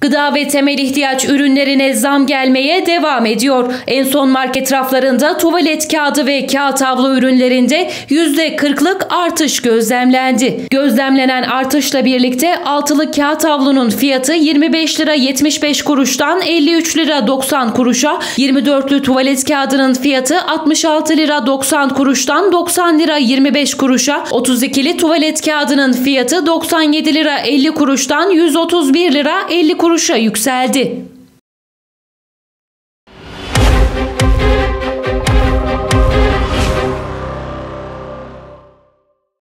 Gıda ve temel ihtiyaç ürünlerine zam gelmeye devam ediyor. En son market raflarında tuvalet kağıdı ve kağıt havlu ürünlerinde %40'lık artış gözlemlendi. Gözlemlenen artışla birlikte altılı kağıt havlunun fiyatı 25 lira 75 kuruştan 53 lira 90 kuruşa, 24'lü tuvalet kağıdının fiyatı 66 lira 90 kuruştan 90 lira 25 kuruşa, 32'li tuvalet kağıdının fiyatı 97 lira 50 kuruştan 131 lira 50 kuruşa yükseldi.